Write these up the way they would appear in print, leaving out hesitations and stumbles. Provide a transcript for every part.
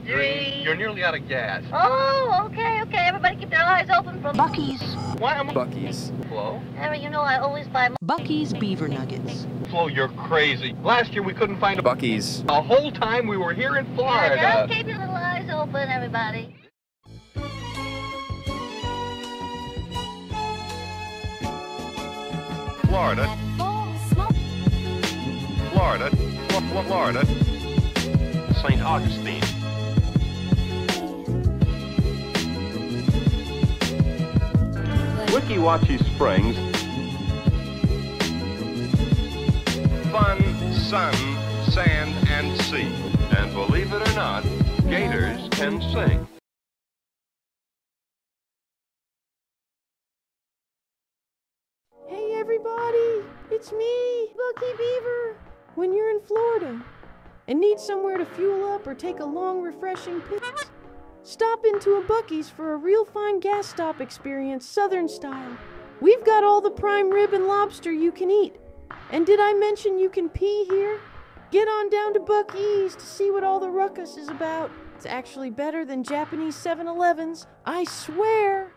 Green. You're nearly out of gas. Oh, okay, okay. Everybody keep their eyes open for Buc-ee's. Why am I Buc-ee's? Flo? Harry, you know I always buy Buc-ee's beaver nuggets. Flo, you're crazy. Last year we couldn't find a Buc-ee's. The whole time we were here in Florida. Yeah, just keep your little eyes open, everybody. Florida. Florida. Florida. St. Augustine. Weeki Wachee Springs. Fun, sun, sand, and sea. And believe it or not, gators can sing. Hey everybody, it's me, Buc-ee Beaver. When you're in Florida and need somewhere to fuel up or take a long, refreshing piss, stop into a Buc-ee's for a real fine gas stop experience, Southern style. We've got all the prime rib and lobster you can eat. And did I mention you can pee here? Get on down to Buc-ee's to see what all the ruckus is about. It's actually better than Japanese 7-Elevens, I swear.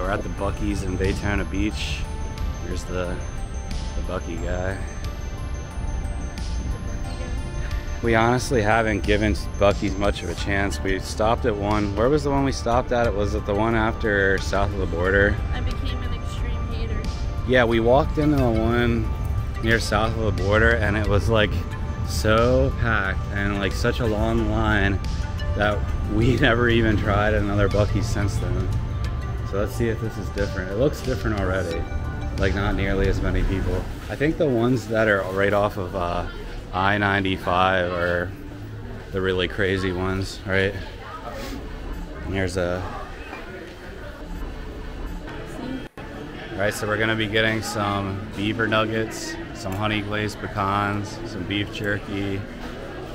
We're at the Buc-ee's in Daytona Beach. There's the Buc-ee guy. We honestly haven't given Buc-ee's much of a chance. We stopped at one. Where was the one we stopped at? It was at the one after South of the Border. I became an extreme hater. Yeah, we walked into the one near South of the Border and it was like so packed and like such a long line that we never even tried another Buc-ee's since then. So let's see if this is different. It looks different already. Like not nearly as many people. I think the ones that are right off of I-95 are the really crazy ones, right? And here's a... Alright, so we're gonna be getting some beaver nuggets, some honey glazed pecans, some beef jerky,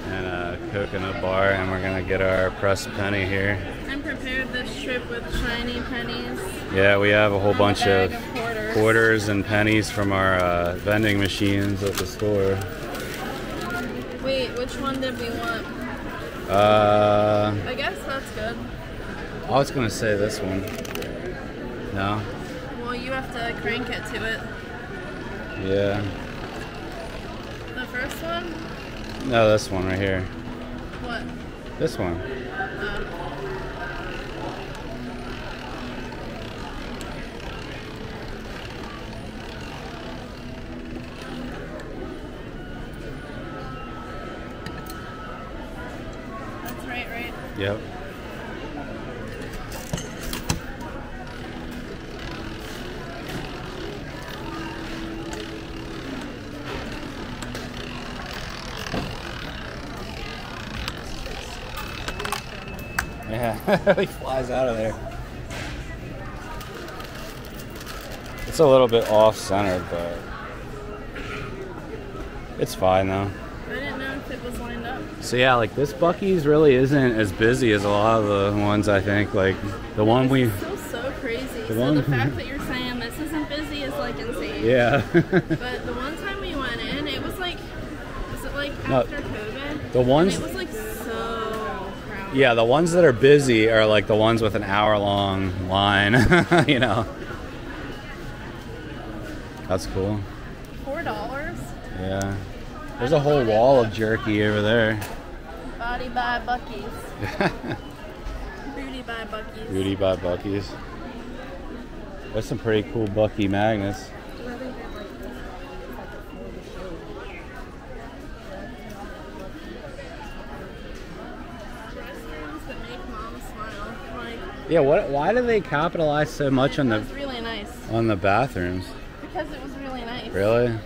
and a coconut bar, and we're gonna get our pressed penny here. I'm prepared this trip with shiny pennies. Yeah, we have a whole bunch of quarters and pennies from our vending machines at the store. Wait, which one did we want? I guess that's good. I was gonna say this one. No? Well, you have to crank it to it. Yeah. The first one? No, this one right here. What? This one. That's right, right? Yep. Yeah, he flies out of there. It's a little bit off-centered, but it's fine though. I didn't know if it was lined up. So yeah, like this Buc-ee's really isn't as busy as a lot of the ones I think. Like the one we. So crazy. So the fact that you're saying this isn't busy is like insane. Yeah. But the one time we went in, it was like, was it like after COVID? The ones. And it was like so. Yeah, the ones that are busy are like the ones with an hour-long line, you know. That's cool. $4? Yeah. There's a whole wall of jerky over there. Body by Buc-ee's. Booty by Buc-ee's. Booty by Buc-ee's. There's some pretty cool Buc-ee magnets. Yeah, what? Why do they capitalize so much on the really nice. On the bathrooms? Because it was really nice. Really? Yeah.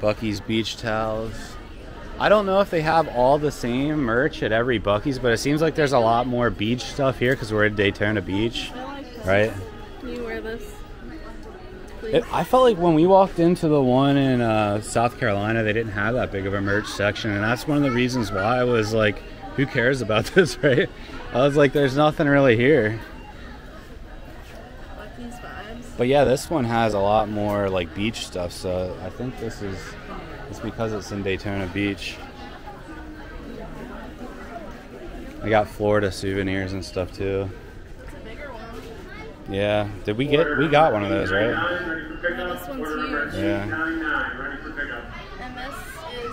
Buc-ee's beach towels. I don't know if they have all the same merch at every Buc-ee's, but it seems like there's a lot more beach stuff here because we're at Daytona Beach, I like this. Right? Can you wear this? I felt like when we walked into the one in South Carolina, they didn't have that big of a merch section, and that's one of the reasons why I was like, who cares about this, right? I was like, there's nothing really here. Buc-ee's vibes. But yeah, this one has a lot more like beach stuff, so I think this is, it's because it's in Daytona Beach. I got Florida souvenirs and stuff too. It's a bigger one. Yeah. Did we get, we got one of those, right? Yeah, this one's huge. Yeah. And this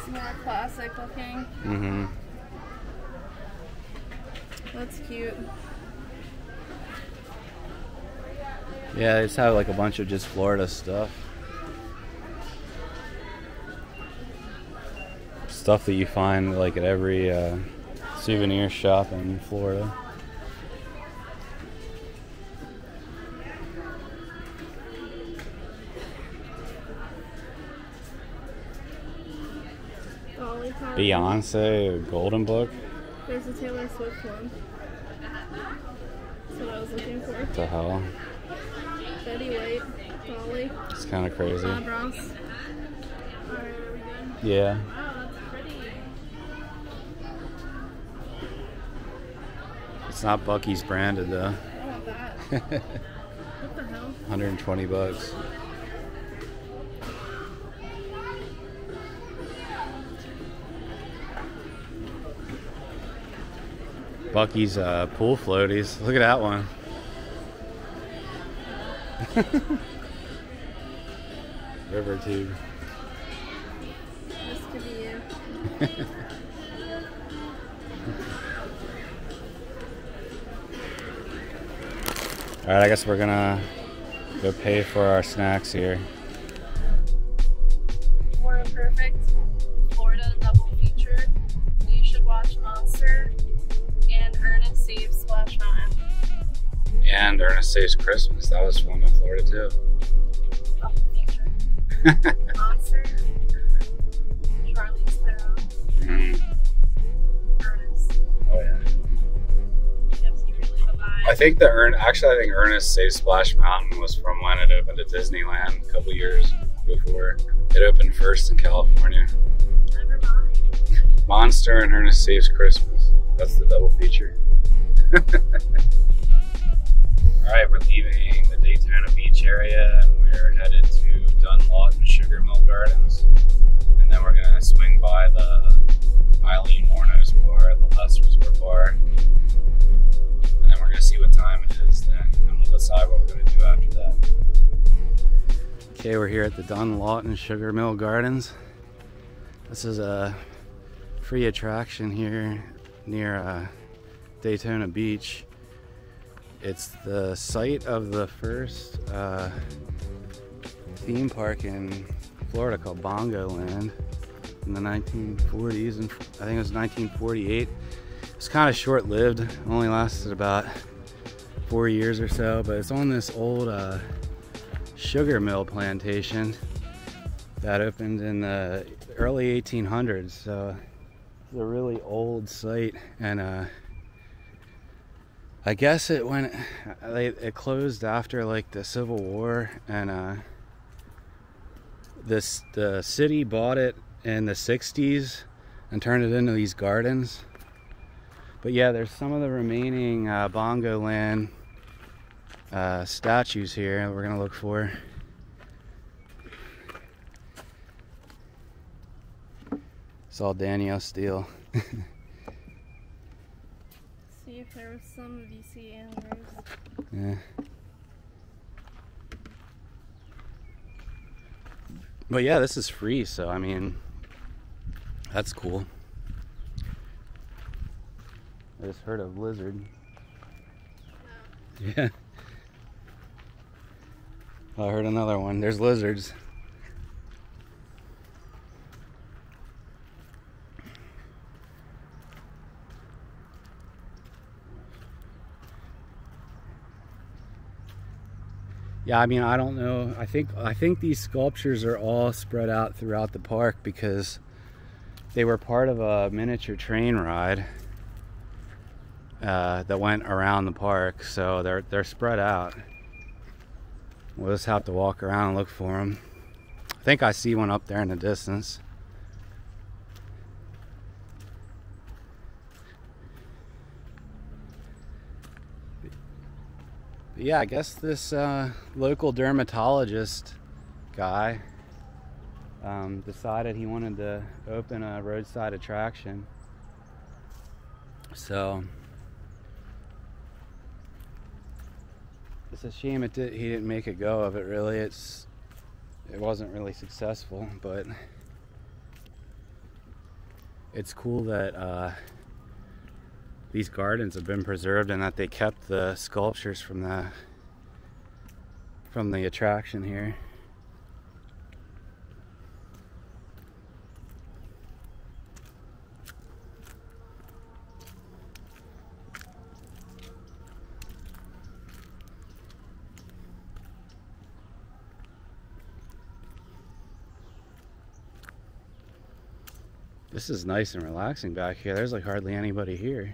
is more classic looking. Mm-hmm. That's cute. Yeah, they just have like a bunch of just Florida stuff. Stuff that you find like at every souvenir shop in Florida. Beyonce, Golden Book. There's a Taylor Swift one. That's what I was looking for. What the hell? Betty White, Dolly. It's kind of crazy. Bob Ross. Alright, are we good? Yeah. Wow, that's pretty. It's not Buc-ee's branded though. I want that. What the hell? 120 bucks. Buc-ee's pool floaties. Look at that one. River tube. This could be you. All right, I guess we're gonna go pay for our snacks here. For a perfect Florida double feature, you should watch Monster and Ernest Saves Splash Mountain. And Ernest Saves Christmas. That was filmed in Florida too. Monster, Charlie's Theron, Ernest. Oh yeah. Gives you really the vibe. I think Ernest Saves Splash Mountain was from when it opened at Disneyland a couple years before. It opened first in California. Never mind. Monster and Ernest Saves Christmas. That's the double feature. Alright, we're leaving the Daytona Beach area and we're headed to Dunlawton Sugar Mill Gardens. And then we're going to swing by the Eileen Warno's bar, the last resort bar. And then we're going to see what time it is then, and we'll decide what we're going to do after that. Okay, we're here at the Dunlawton Sugar Mill Gardens. This is a free attraction here near Daytona Beach. It's the site of the first theme park in Florida called Bongo Land in the 1940s, and I think it was 1948. It's kind of short-lived, only lasted about 4 years or so, but it's on this old sugar mill plantation that opened in the early 1800s, so it's a really old site. And I guess it went, it closed after like the Civil War, and the city bought it in the 60s and turned it into these gardens. But yeah, there's some of the remaining Bongo Land statues here that we're gonna look for. It's all Danielle Steele. If there was some VC antlers. Yeah. But yeah, this is free, so I mean, that's cool. I just heard of lizard. Yeah. I heard another one. There's lizards. Yeah, I mean, I don't know. I think these sculptures are all spread out throughout the park because they were part of a miniature train ride that went around the park, so they're spread out. We'll just have to walk around and look for them. I think I see one up there in the distance. But yeah, I guess this local dermatologist guy decided he wanted to open a roadside attraction. So it's a shame he didn't make a go of it, really. It wasn't really successful, but it's cool that these gardens have been preserved and that they kept the sculptures from the attraction here. This is nice and relaxing back here. There's like hardly anybody here.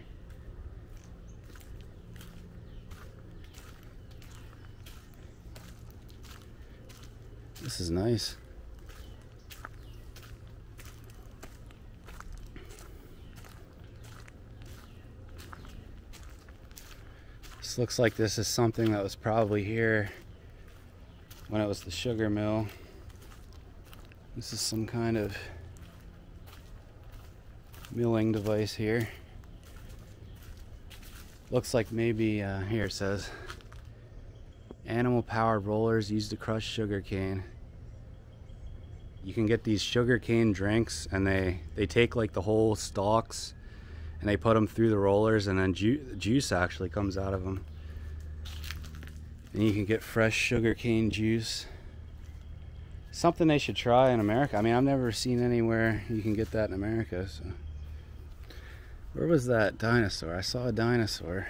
This is nice. This looks like this is something that was probably here when it was the sugar mill. This is some kind of milling device here. Looks like maybe here it says animal powered rollers used to crush sugarcane. You can get these sugarcane drinks, and they take like the whole stalks and they put them through the rollers, and then juice actually comes out of them, and you can get fresh sugarcane juice. Something they should try in America. I mean, I've never seen anywhere you can get that in America. So where was that dinosaur? I saw a dinosaur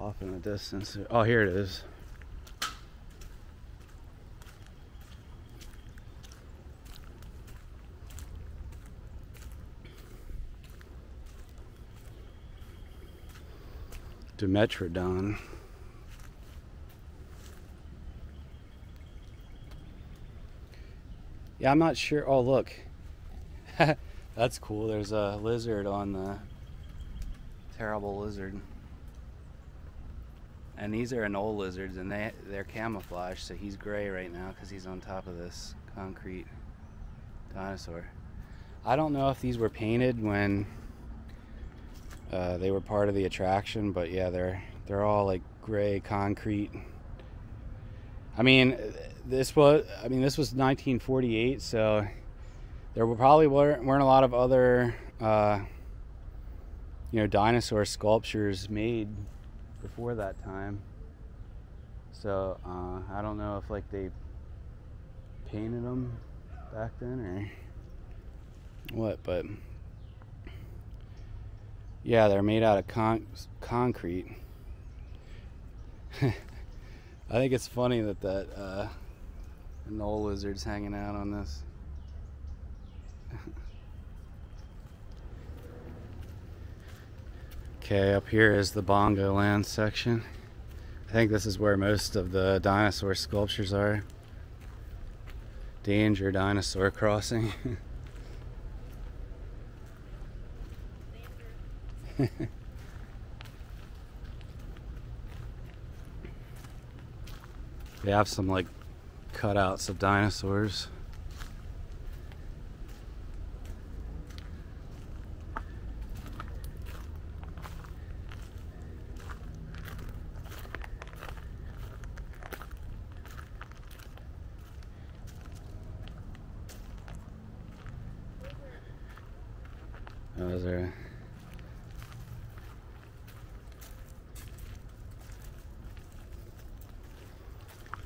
off in the distance. Oh, here it is. Dimetrodon. Yeah, I'm not sure. Oh, look. That's cool. There's a lizard on the terrible lizard. And these are anole lizards, and they're camouflaged, so he's gray right now because he's on top of this concrete dinosaur. I don't know if these were painted when they were part of the attraction, but yeah, they're all like gray concrete. I mean, this was 1948, so there probably weren't a lot of other dinosaur sculptures made before that time, so I don't know if like they painted them back then or what, but yeah, they're made out of concrete. I think it's funny that an old lizard's hanging out on this. Okay, up here is the Bongo Land section. I think this is where most of the dinosaur sculptures are. Danger dinosaur crossing. They have some like cutouts of dinosaurs.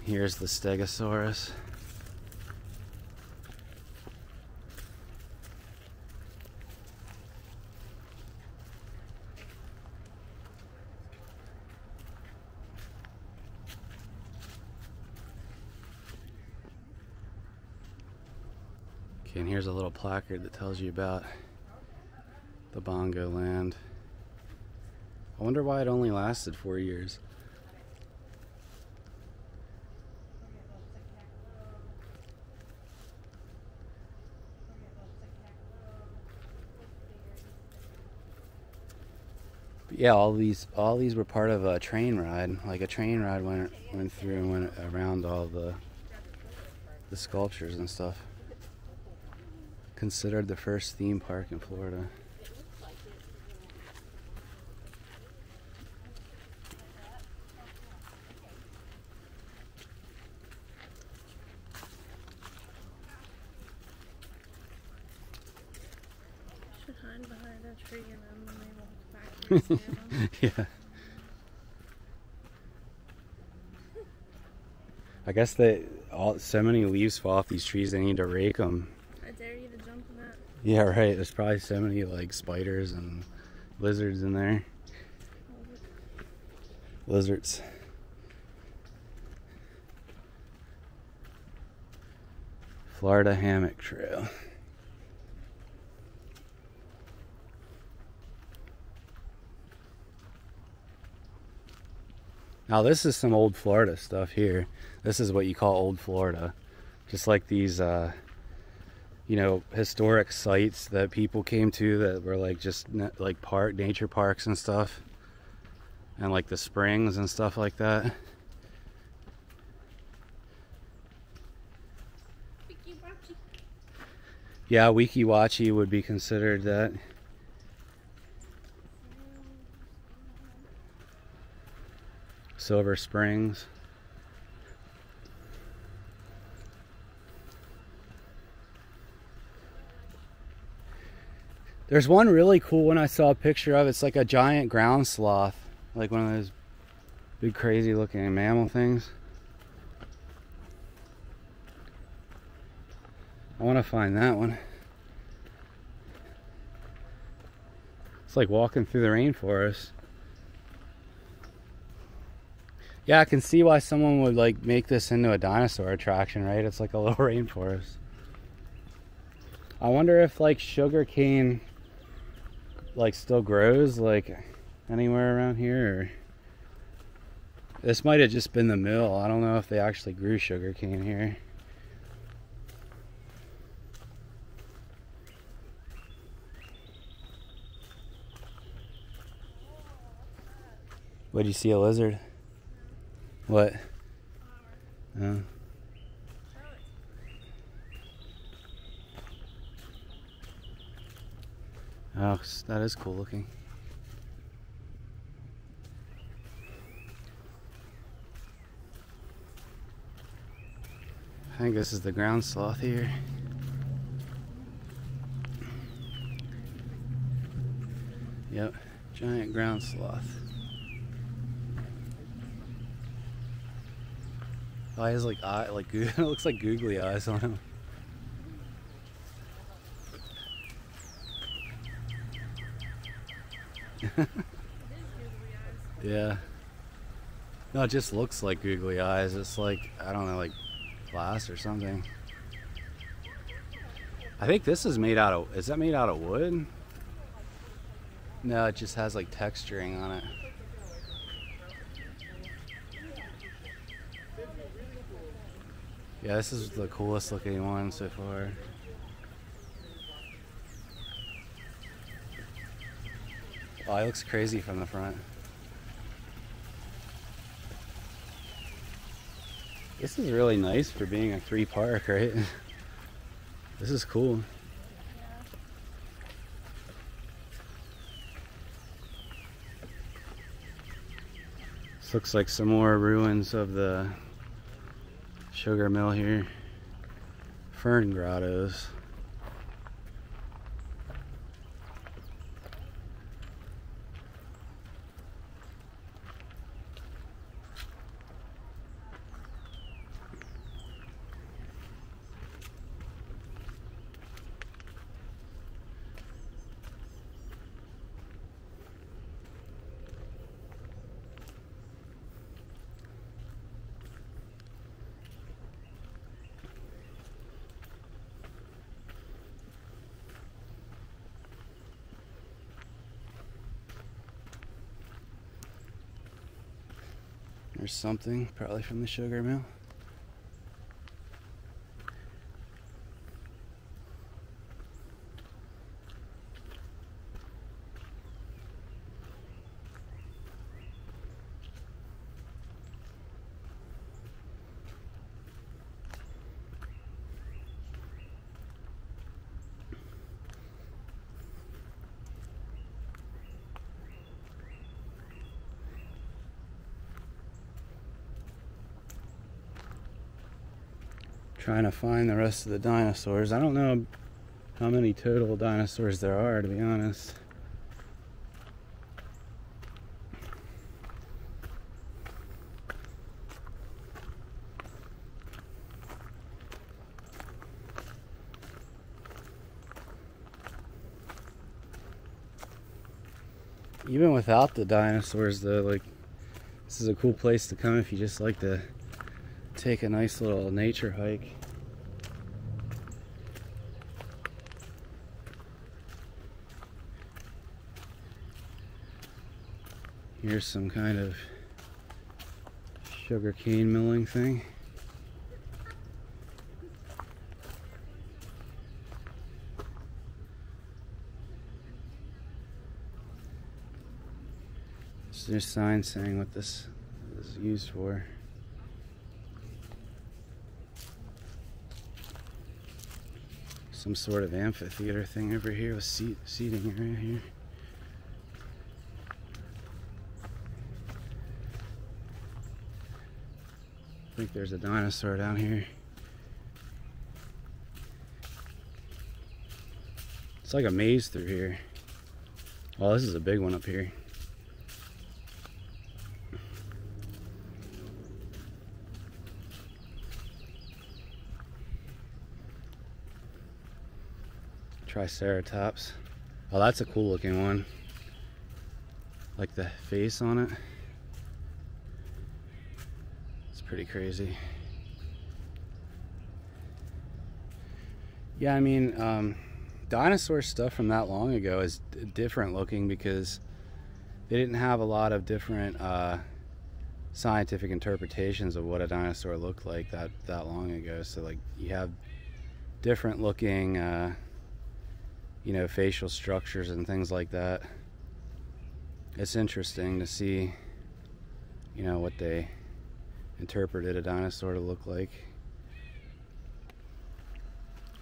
Here's the Stegosaurus. Okay, and here's a little placard that tells you about the Bongo Land. I wonder why it only lasted 4 years. But yeah, all these were part of a train ride. Like a train ride went through and went around all the sculptures and stuff. Considered the first theme park in Florida. Yeah. I guess that so many leaves fall off these trees, they need to rake them. I dare you to jump in that. Yeah, right. There's probably so many like spiders and lizards in there. Lizards. Florida Hammock Trail. Now this is some old Florida stuff here. This is what you call old Florida. Just like these, you know, historic sites that people came to that were like just like nature parks and stuff. And like the springs and stuff like that. Weeki Wachee. Yeah, Weeki Wachee would be considered that. Silver Springs. There's one really cool one I saw a picture of. It's like a giant ground sloth, like one of those big crazy looking mammal things. I want to find that one. It's like walking through the rainforest. Yeah, I can see why someone would like make this into a dinosaur attraction, right? It's like a little rainforest. I wonder if like sugar cane like still grows like anywhere around here. Or... this might have just been the mill. I don't know if they actually grew sugar cane here. What'd you see, a lizard? What? Oh. Oh, that is cool looking. I think this is the ground sloth here. Yep, giant ground sloth. Eyes like it looks like googly eyes on him. Yeah. No, it just looks like googly eyes. It's like, I don't know, like glass or something. I think this is made out of, is that made out of wood? No, it just has like texturing on it. Yeah, this is the coolest looking one so far. Oh, it looks crazy from the front. This is really nice for being a three park, right? This is cool. This looks like some more ruins of the sugar mill here. Fern grottos. or something, probably from the sugar mill. Trying to find the rest of the dinosaurs. I don't know how many total dinosaurs there are, to be honest. Even without the dinosaurs though, like, this is a cool place to come if you just like to take a nice little nature hike. Here's some kind of sugar cane milling thing. There's signs saying what this is used for. Some sort of amphitheater thing over here with seating area here. I think there's a dinosaur down here. It's like a maze through here. Oh, this is a big one up here. Triceratops. Oh, that's a cool looking one. Like the face on it. It's pretty crazy. Yeah, I mean, dinosaur stuff from that long ago is different looking because they didn't have a lot of different scientific interpretations of what a dinosaur looked like that long ago. So, like, you have different looking you know, facial structures and things like that. It's interesting to see, you know, what they interpreted a dinosaur to look like.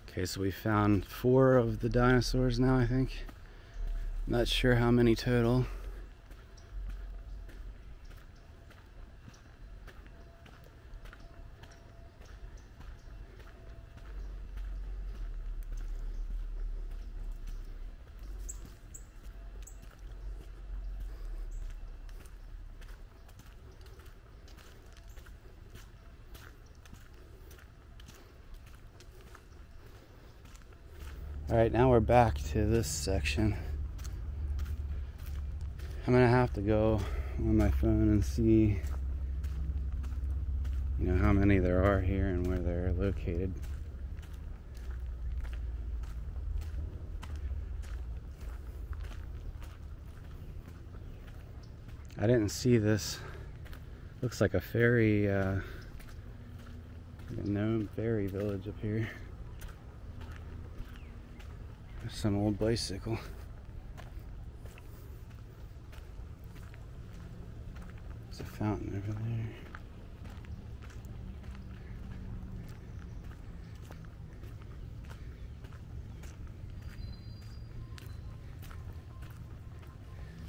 Okay, so we found 4 of the dinosaurs now, I think. Not sure how many total. Alright, now we're back to this section. I'm gonna have to go on my phone and see, you know, how many there are here and where they're located. I didn't see this. Looks like a fairy, gnome fairy village up here. Some old bicycle. There's a fountain over there.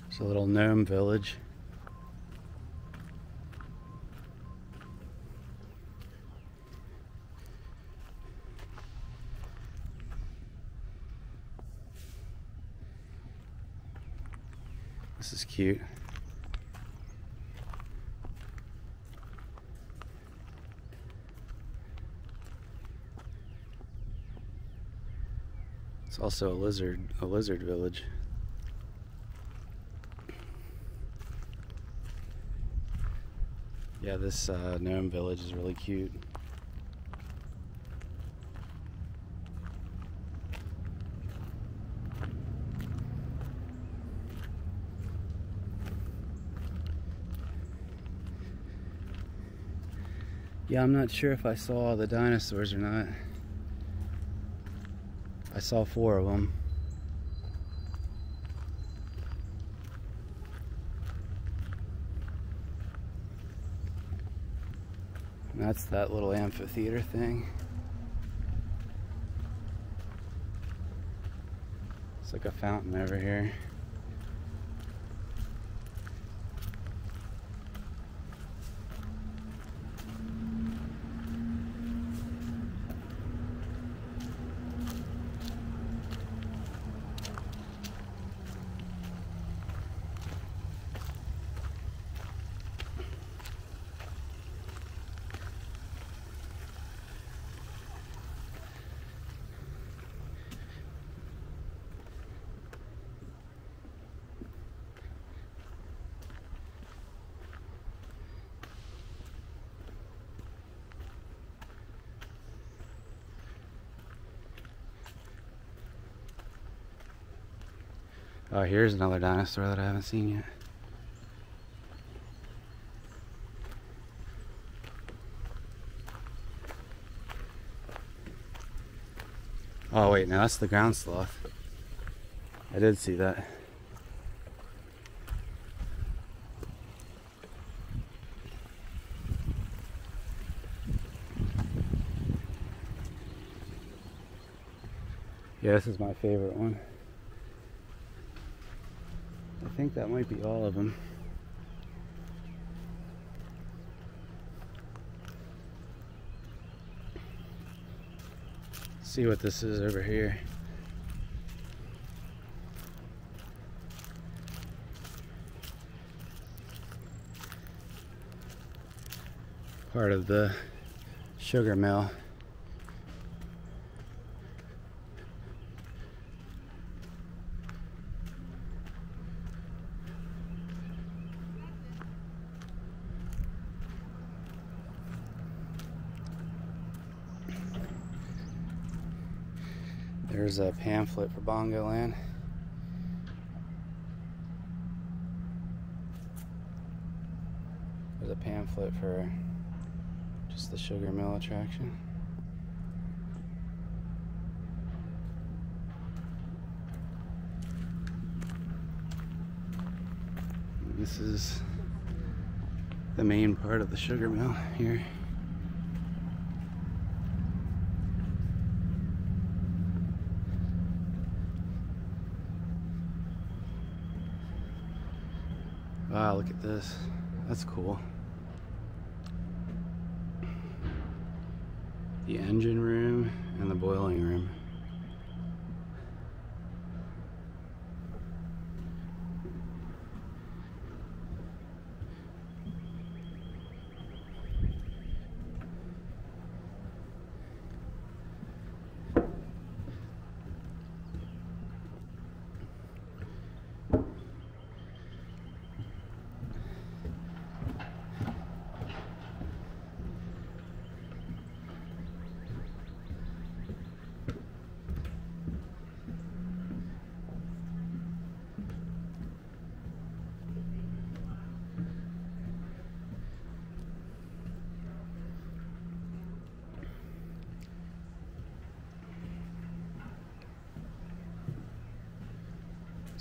It's a little gnome village. This is cute. It's also a lizard village. Yeah, this gnome village is really cute. Yeah, I'm not sure if I saw all the dinosaurs or not. I saw 4 of them. And that's that little amphitheater thing. It's like a fountain over here. Oh, here's another dinosaur that I haven't seen yet. Oh wait, no, that's the ground sloth. I did see that. Yeah, this is my favorite one. I think that might be all of them. Let's see what this is over here. Part of the sugar mill. There's a pamphlet for Bongo Land. There's a pamphlet for just the sugar mill attraction. This is the main part of the sugar mill here. Wow, look at this. That's cool. The engine room and the boiling room.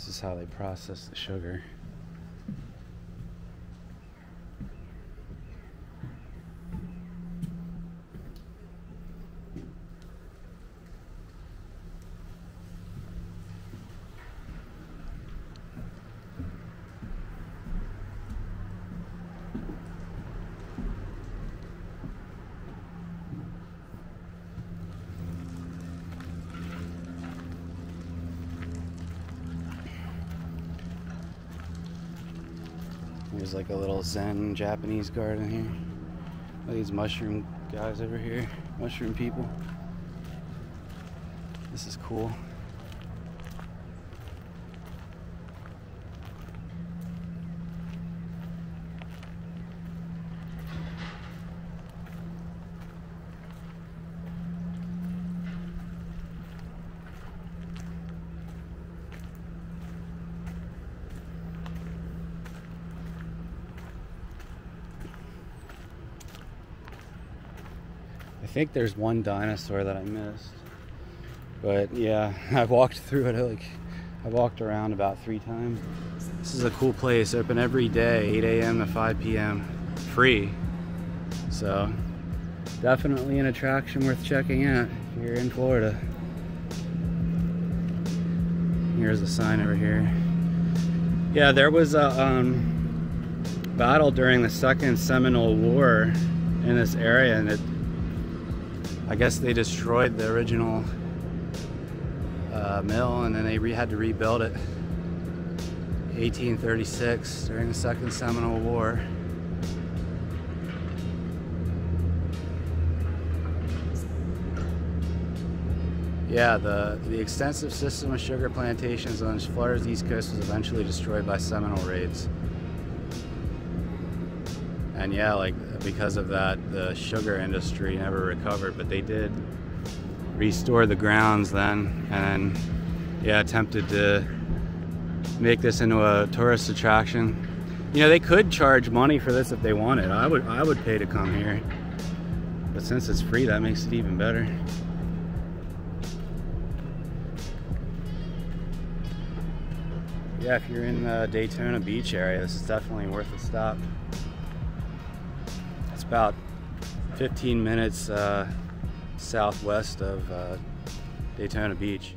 This is how they process the sugar. There's like a little Zen Japanese garden here. All these mushroom guys over here, mushroom people. This is cool. think there's one dinosaur that I missed. But yeah, I walked through it, I walked around about 3 times. This is a cool place, open every day, 8 a.m. to 5 p.m., free. So definitely an attraction worth checking out if you're in Florida. Here's a sign over here. Yeah, there was a battle during the Second Seminole War in this area, and I guess they destroyed the original mill, and then they had to rebuild it 1836 during the Second Seminole War. Yeah, the extensive system of sugar plantations on Florida's east coast was eventually destroyed by Seminole raids. And yeah, like, because of that, the sugar industry never recovered, but they did restore the grounds then, and yeah, attempted to make this into a tourist attraction. You know, they could charge money for this if they wanted. I would pay to come here, but since it's free, that makes it even better. Yeah, if you're in the Daytona Beach area, this is definitely worth a stop. It's about 15 minutes southwest of Daytona Beach.